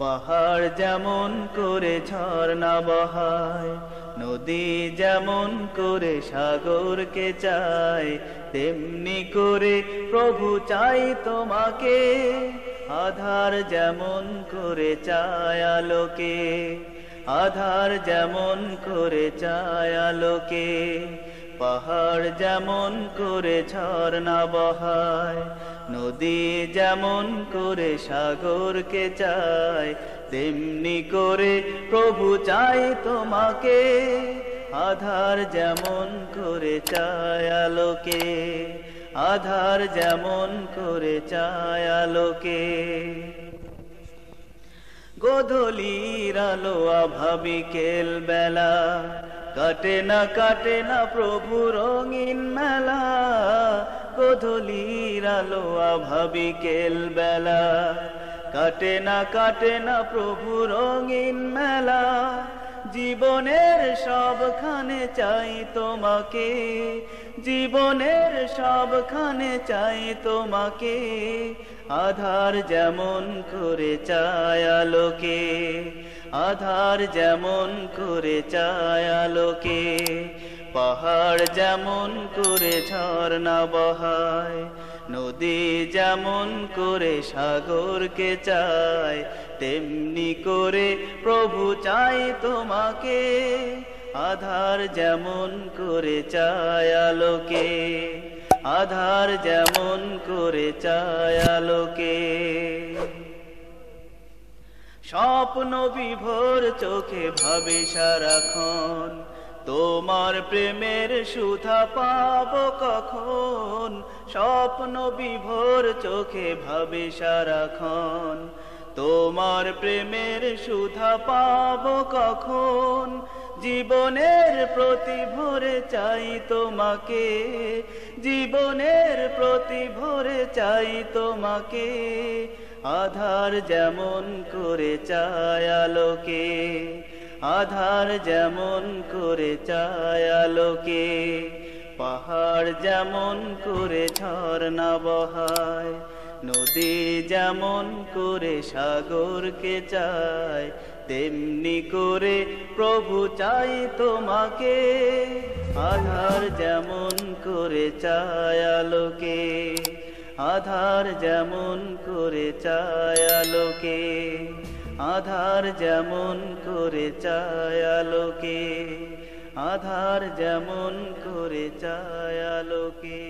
पहाड़ जेमन करे झरना बहाय, नदी जेमन करे सागर के चाय, तेमनी करे प्रभु चाय तुम्हाके। आधार जेमन करे चाय आलोके, आधार जेमन करे चाय आलोके। पहाड़ जेमन करे झरना बहाय, नदी जेमन करे सागर के चाय, तेमनी करे प्रभु चाय तुम्हाके। आधार जेमन करे चाय आलोके, आधार जेमन करे चाय आलोके। गोधूलिर आलो आभाबिकेल बेला, काटे ना प्रभु रंगीन मेला। गोधूलिर आलो आभाबिकेल बेला, काटे ना प्रभु रंगीन मेला। জীবনের সবখানে চাই তোমাকে, জীবনের সবখানে চাই তোমাকে। আধার যেমন করে চায় আলোকে, আধার যেমন করে চায় আলোকে। পাহাড় যেমন করে ঝর্ণা বহায়, নদী যেমন করে সাগরকে চায়, তেমনি করে প্রভু চাই তোমাকে। আধার যেমন করে চায় আলোকে, আধার যেমন করে চায় আলোকে। স্বপ্ন বিভোর চোখে ভাবে সারাক্ষণ, তোমার প্রেমের সুধা পাবো কখন। স্বপ্ন বিভোর চোখে ভাবে সারাক্ষণ, তোমার প্রেমের সুধা পাবো কখন। জীবনের প্রতি ভোরে চাই তোমাকে, জীবনের প্রতি ভোরে চাই তোমাকে। আধার যেমন করে চায় আলোকে, আধার যেমন করে চায় আলোকে। পাহাড় যেমন করে ঝরনা বহায়, নদী যেমন করে সাগরকে চায়, তেমনি করে প্রভু চাই তোমাকে। আধার যেমন করে চায় আলোকে, আধার যেমন করে চায় আলোকে। আধার যেমন করে চায় আলোকে, আধার যেমন করে চায় আলোকে।